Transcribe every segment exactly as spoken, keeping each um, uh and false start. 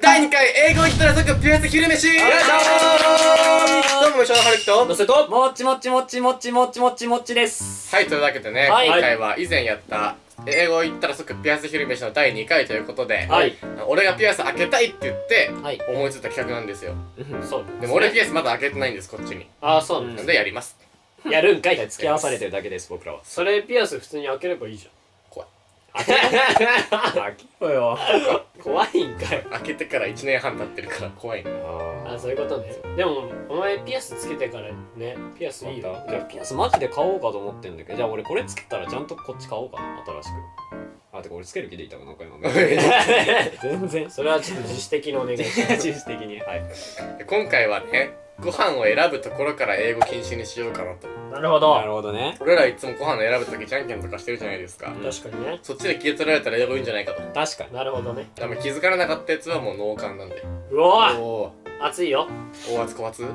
だいにかい英語イントラ族ピュアス昼飯、よいしょー。どうも一緒のはるきとのせともっちもっちもっちもっちもっちもっちもっちです。はい、というわけでね、はい、今回は以前やった英語言ったら即ピアス昼飯のだいにかいということで、はい、俺がピアス開けたいって言って思いついた企画なんですよ。そうですね。でも俺ピアスまだ開けてないんです、こっちに。ああ、そうなんですね。でやります。やるんかい。付き合わされてるだけです、僕らは。それピアス普通に開ければいいじゃん。開けろよ。怖いんかよ。開けてからいちねんはん経ってるから怖いな。あ、そういうことね。でもお前ピアスつけてからね。ピアスいいよ。じゃあピアスマジで買おうかと思ってんだけど、じゃあ俺これつけたらちゃんとこっち買おうかな、新しく。あ、てか俺つける気でいたかな、今の。全然。それはちょっと自主的にお願いします。自主的に。はい。今回はね、ご飯を選ぶところから英語禁止にしようかなと。なるほど。なるほどね。俺らいつもご飯を選ぶときじゃんけんとかしてるじゃないですか。確かにね。そっちで気を取られたら英語いいんじゃないかと。確かに。なるほどね。でも気づかれなかったやつはもう脳幹なんで。うわー。おー。熱いよ。大熱小熱？中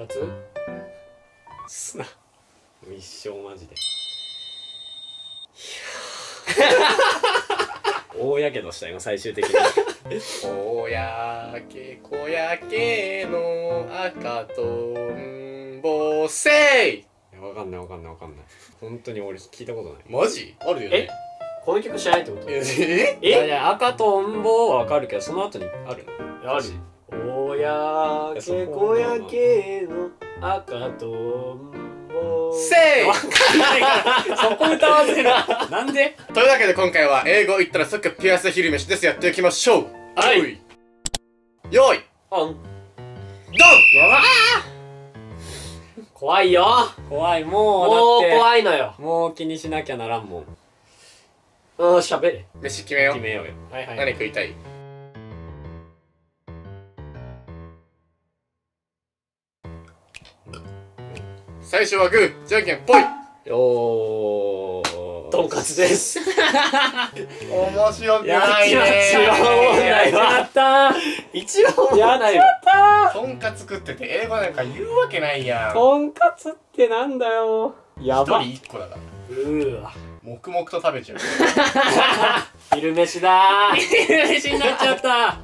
熱？すな。一生マジで。大やけどしたよ、最終的に。おやけこやけの赤とんぼせい。わかんないわかんないわかんない。本当に俺聞いたことない。マジ？あるよね。え？この曲知らないってこと？え？いやいや、赤とんぼはわかるけど、その後にあるの？ある。おやけこやけの赤とんぼせい。わかんないからそこ歌わせな。なんで？というわけで今回は英語言ったら即ピアス昼飯です。やっていきましょう。はい、よいオンドン。怖いよ。怖い。もうだってもう怖いのよ。もう気にしなきゃならんもん。うん、喋れ。飯決めよう。決めようよ。はいはい。何食いたい？最初はグー、じゃんけんぽい。おー、とんかつです。面白くないね。一番問題はやった。一番問題はとんかつ食ってて英語なんか言うわけないやん。とんかつってなんだよ。やば。一人一個だから。うーわ、黙々と食べちゃう。昼飯だー。昼飯になっちゃった。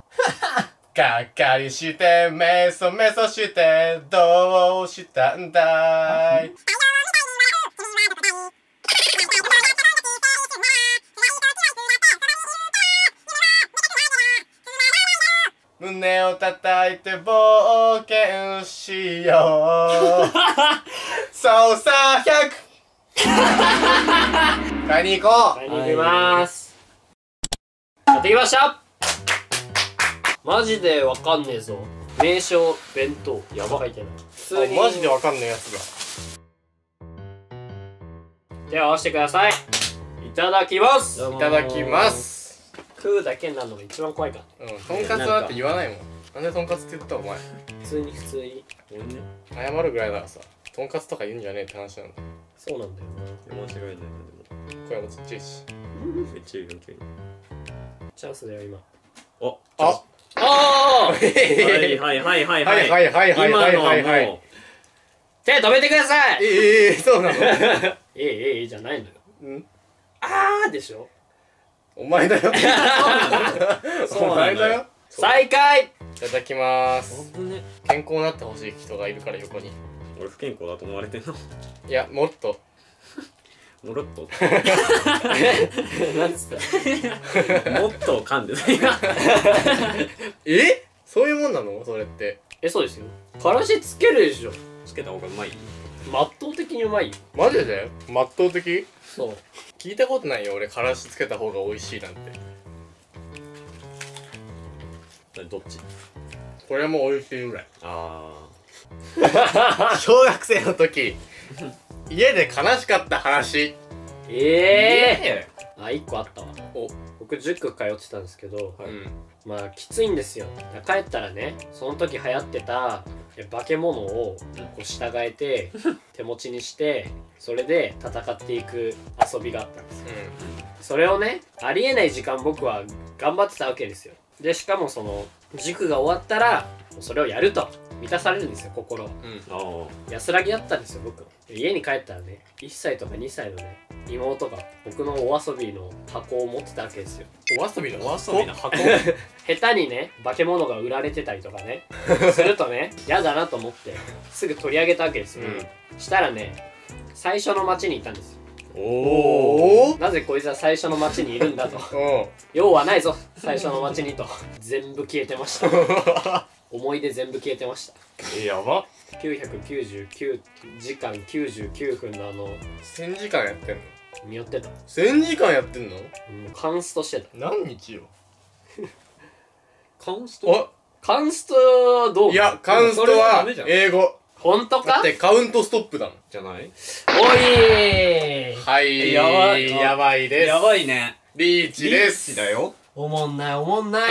がっかりしてメソメソしてどうしたんだい。胸を叩いて冒険しよう。そうさひゃく。買いに行こう。買いに行きます。買ってきました。マジでわかんねえぞ。名称弁当。やば。書いてない。普通にマジでわかんねえやつが。手を合わせてください。いただきます。いただきます。食うだけになるのが一番怖いからね。うん、とんかつはだって言わないもん。なんでとんかつって言ったお前。普通に普通に謝るぐらいならさ、とんかつとか言うんじゃねえって話なんだ。そうなんだよな。面白いね。でも声もちっちゃいし。めっちゃいいよ。チャンスだよ今。おあおー、はいはいはいはいはいはいはいはいはいはい。手止めてください。ええ、そうなの。ええええじゃないのよ。うん、あーでしょ。お前だよ。そうなんだよ。再開。いただきます。健康になってほしい人がいるから横に。俺不健康だと思われてんの？いや、もっともろっと。なんつった。もっと噛んでた今。え？そういうもんなの？それって。え、そうですよ。からしつけるでしょ。つけた方がうまい。まっとう的にうまいよ。マジで？まっとう的？そう。聞いたことないよ。俺からしつけた方が美味しいなんて。どっち？これも美味しいぐらい。ああ。小学生の時。家で悲しかった話。ええー、あ、いっこあったわ。お、僕塾通ってたんですけど、はい、まあきついんですよ。帰ったらね、その時流行ってた化け物をこう従えて手持ちにして、それで戦っていく遊びがあったんですよ、うん、それをね、ありえない時間僕は頑張ってたわけですよ。でしかもその塾が終わったらそれをやると満たされるんですよ、心、うん、安らぎだったんですよ僕。家に帰ったらね、いっさいとかにさいのね、妹が僕のお遊びの箱を持ってたわけですよ。お遊びのお遊びの箱下手にね化け物が売られてたりとかねするとね嫌だなと思ってすぐ取り上げたわけですよ、うん、したらね最初の町にいたんですよ。おお、なぜこいつは最初の町にいるんだと用はないぞ最初の町にと全部消えてました思い出全部消えてました。え、やば。きゅうひゃくきゅうじゅうきゅうじかんきゅうじゅうきゅうふんのあのせんじかんやってんのによってた。せんじかんやってんの、うん、カンストしてた。何日よカンスト、カンストどう？いや、カンストは英語。本当か？だってカウントストップだもん。じゃない？おいー、はい、やばい、やばいです。やばいね。リーチです。リーチだよ。おもんない、おもんない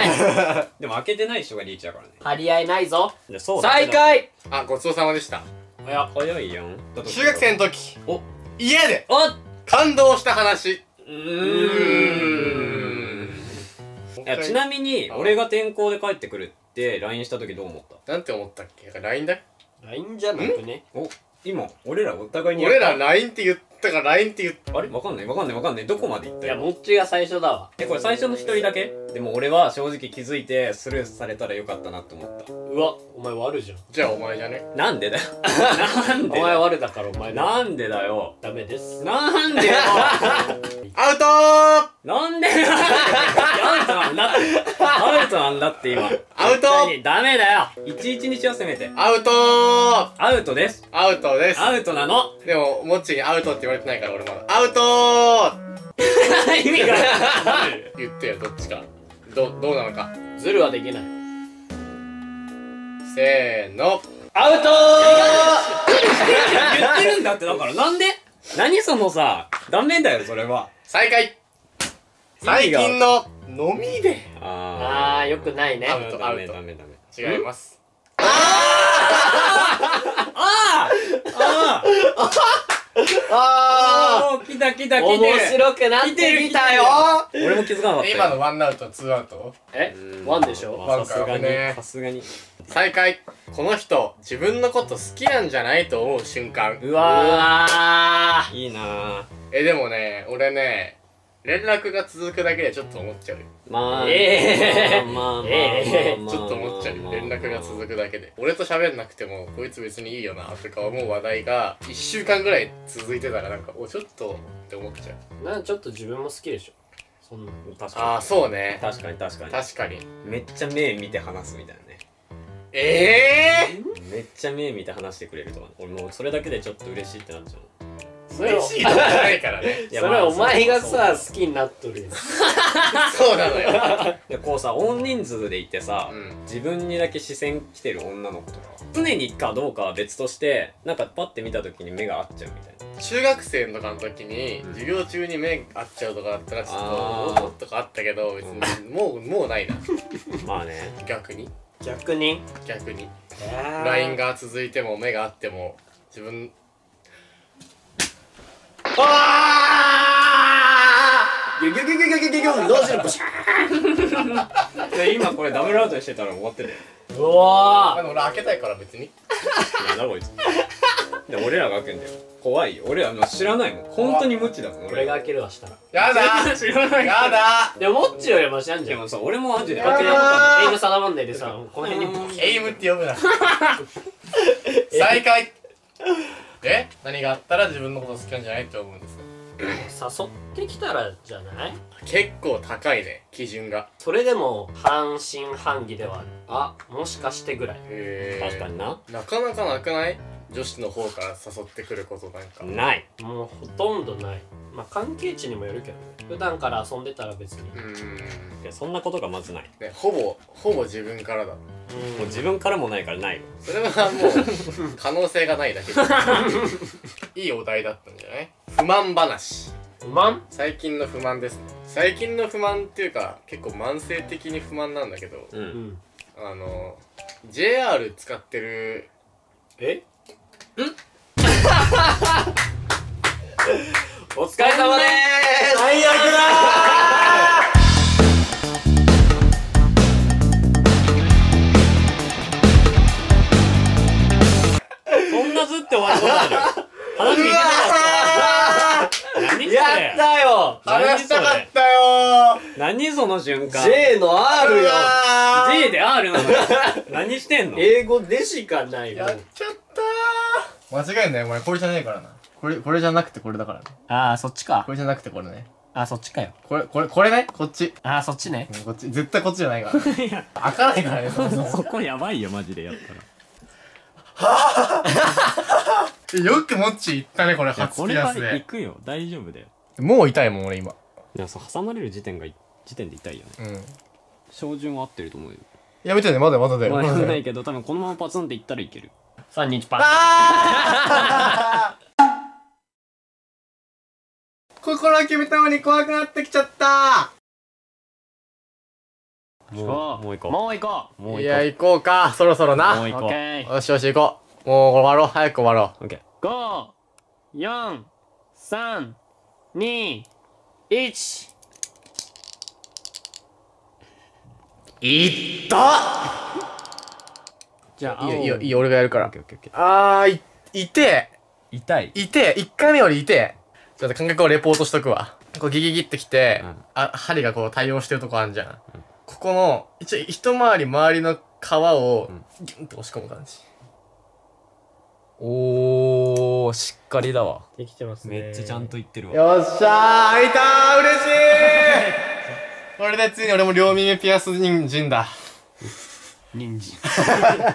でも開けてない人がリーチだからね。張り合いないぞ。再開。あ、ごちそうさまでした。いや、早いやん。中学生の時、お、家でお感動した話。うーん。いや、ちなみに俺が転校で帰ってくるって ライン した時どう思った？なんて思ったっけ？ ライン だよ。 ライン じゃなくね。お、今俺らお互いに俺ら ライン って言ってだから ライン って言う。あれわかんないわかんないわかんない。どこまで行ったよ。いや、もっちが最初だわ。え、これ最初の一人だけ？でも俺は正直気づいてスルーされたらよかったなって思った。うわ、お前悪じゃん。じゃあお前じゃね。なんでだよなんでお前悪だからお前だ。なんでだよ。ダメです。なんでよアウトー。なんでよアウトなんだアウトなんだって今。アウトダメだよ。いちいちにしようせめて。アウトー。アウトです。アウトです。アウトなの。でももっちにアウトって言われてないから俺まだ。アウトー意味が言ってよ、どっちか。ど、どうなのか。ズルはできない。せーの、アウトー言ってるんだって。だからなんで何そのさ、ダメだよそれは。再開。最近の飲みで。あー、よくないね。アウト、アウト。違います。ああああああああ、来た来た来た。面白くなってきたよ。俺も気づかなかった。今のワンアウト、ツーアウト。え、ワンでしょ。ワンかね。さすがに。再開。この人自分のこと好きなんじゃないと思う瞬間。うわー、いいな。え、でもね、俺ね、連絡が続くだけでちょっと思っちゃう。まあええまあええちょっと思っちゃう。連絡が続くだけで俺と喋んなくてもこいつ別にいいよなとか思う話題がいっしゅうかんぐらい続いてたらなんかおちょっとって思っちゃう。なんかちょっと自分も好きでしょそんな。確かに。ああ、そうね。確かに確かに確かに。めっちゃ目見て話すみたいなね。ええー、めっちゃ目見て話してくれるとか、ね、俺もうそれだけでちょっと嬉しいってなっちゃう。嬉しいとかじゃないからね。それお前がさ好きになっとるよ。そうなのよ。でこうさ、大人数でいてさ、自分にだけ視線来てる女の子とか常にかどうかは別として、なんかパッて見た時に目が合っちゃうみたいな。中学生とかの時に授業中に目合っちゃうとかだったらちょっとおっとかあったけど、別にもうもうないな。まあね、逆に逆に逆に ライン が続いても目が合っても自分。ああギュギュギュギュギュギュギュどうするブシャーン。今これダブルアウトにしてたら終わってる。うわー、俺開けたいから別に。なんだこいつ。で俺らが開けんだよ。怖いよ。俺ら知らないもん。本当に無知だもん。俺が開けるわしたら。やだ知らない。やだ。でもっちよりマシなんじゃん。でもさ、俺もマジで開けなかった。エイム定まんないでさ、この辺にエイムって呼ぶな。再開。で、何があったら自分のこと好きなんじゃないって思うんです。誘ってきたらじゃない？結構高いね、基準が。それでも半信半疑ではある。あ、もしかしてぐらい。へー、確かにな。なかなかなくない？女子の方から誘ってくることなんかない。もうほとんどない。まあ関係値にもよるけどね。普段から遊んでたら別に。うん、いや、そんなことがまずない、ね、ほぼほぼ自分からだ。もう自分からもないからないよ。それはもう可能性がないだけでいいお題だったんじゃない？不満話。不満？最近の不満ですね。最近の不満っていうか結構慢性的に不満なんだけど、うん、あの ジェイアール 使ってる。え？ん？お疲れ様でーす。最悪だー。ずって終わることある。うわー、や何その瞬間。J の R よ。J で R なのよ。何してんの。英語でしかないよ。やっちゃったー。間違えんなよ、お前これじゃないからな。これ、これじゃなくてこれだからね。ああ、そっちか。これじゃなくてこれね。あ、そっちかよ。これ、これ、これね、こっち。あ、そっちね。こっち、絶対こっちじゃないから。開かないからね、そもそも。そこやばいよ、マジでやったら。はぁよくもっち行ったね、これ、初ピアスで。これは行くよ、大丈夫だよ。もう痛いもん、俺今。いや、そう、挟まれる時点が、時点で痛いよね。うん。照準は合ってると思うよ。やめてね、まだまだだよ。まだないけど、多分このままパツンって行ったらいける。さんにちパン。あー心は決めたのに怖くなってきちゃったー。もう、もう行こう。もう行こう。いや、行こうか。そろそろな。もう行こう。よしよし行こう。もう終わろう。早く終わろう。オッケー。ご、よん、さん、に、いち。いったじゃあ、いいよ、いいよ、いいよ、俺がやるから。あー、い、いてえ。痛い。いてえ。いっかいめよりいてえ。ちょっと感覚をレポートしとくわ。こうギギギってきて、うん、あ、針がこう対応してるとこあるじゃん。うん、ここの、一応一回り周りの皮を、ギュンと押し込む感じ。うん、おー、しっかりだわ。できてますね。めっちゃちゃんといってるわ。よっしゃー開いたー嬉しいーこれでついに俺も両耳ピアス人参だ。人参。